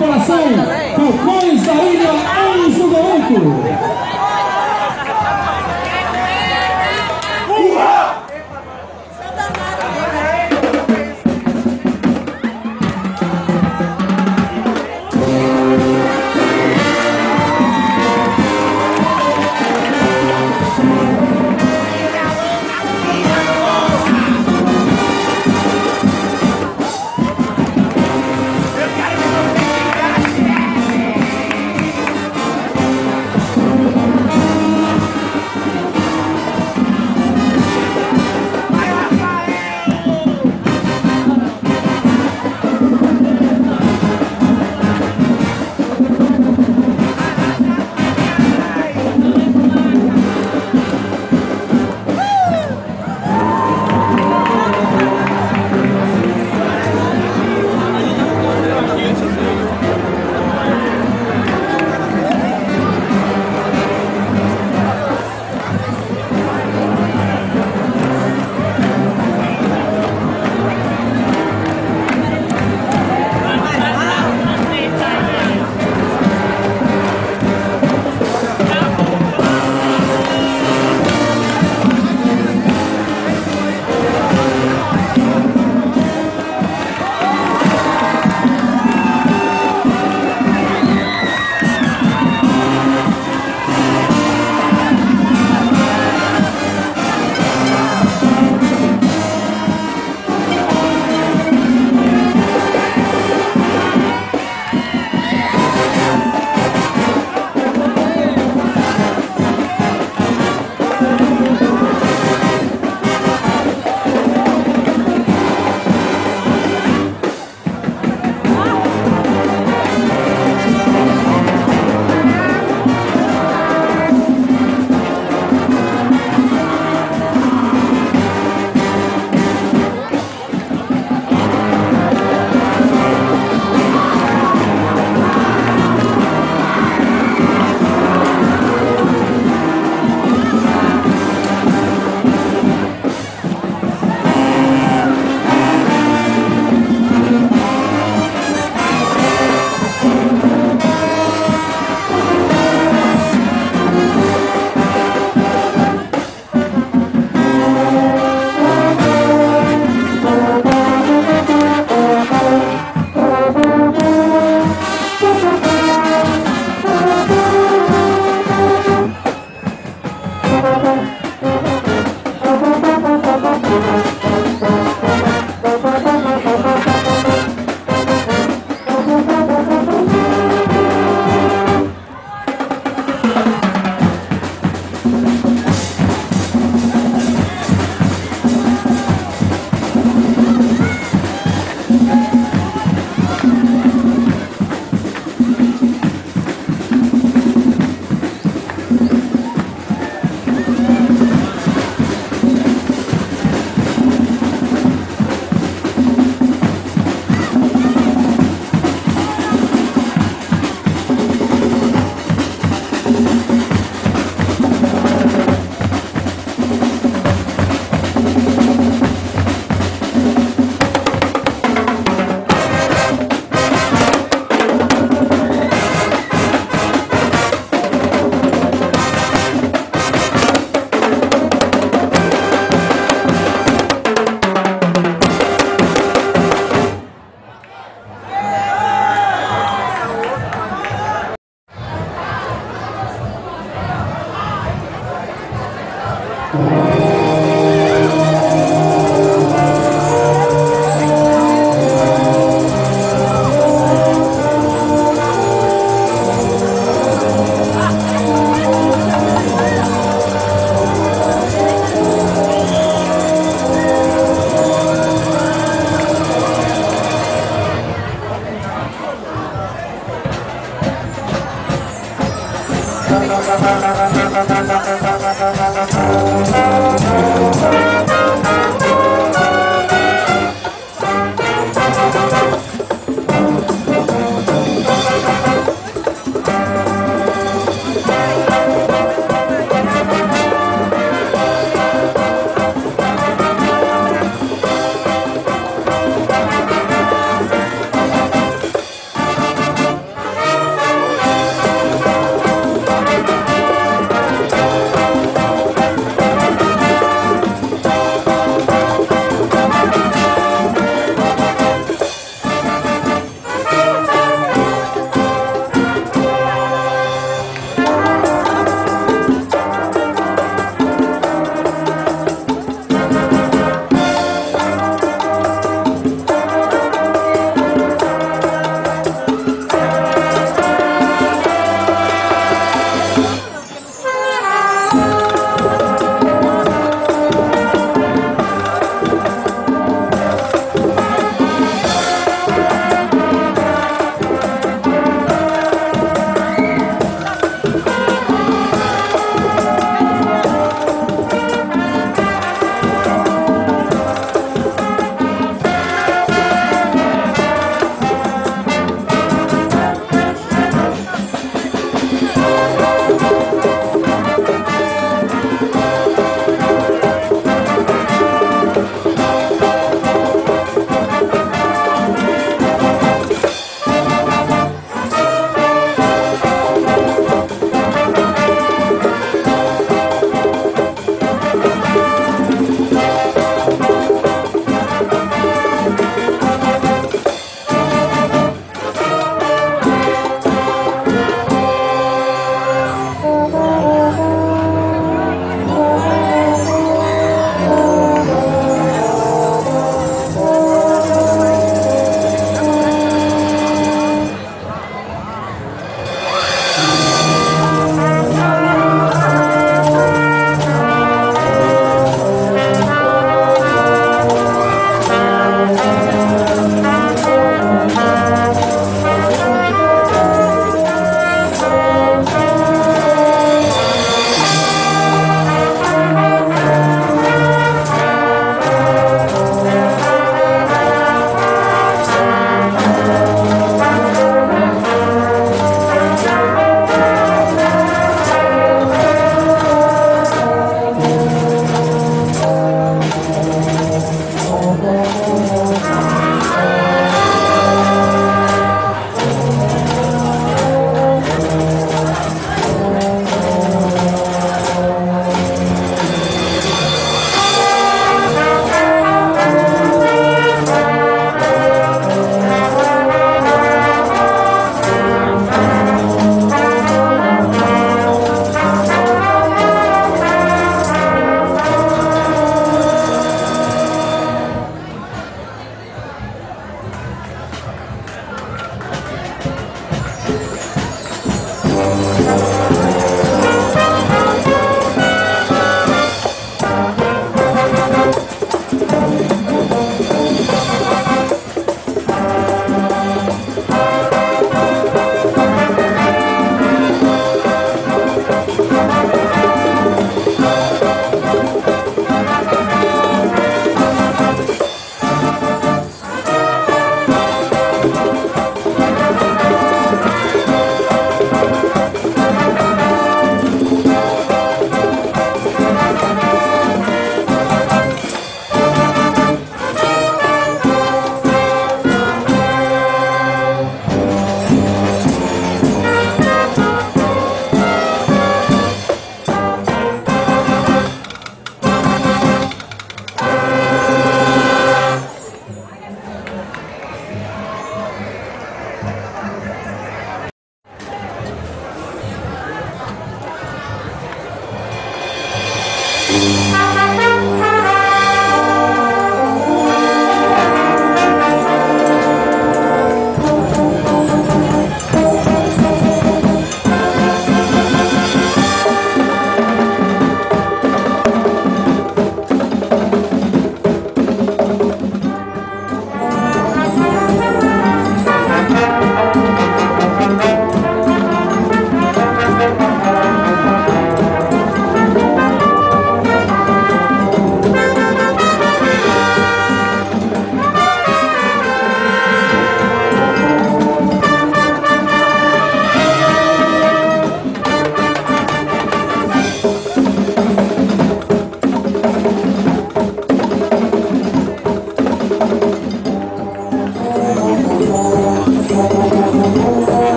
Coração, Falcões da Ilha Anjo Garoto.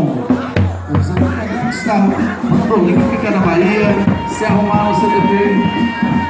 longo. Você vai pegar que está no livro, fica na Bahia, se arrumar no CTP.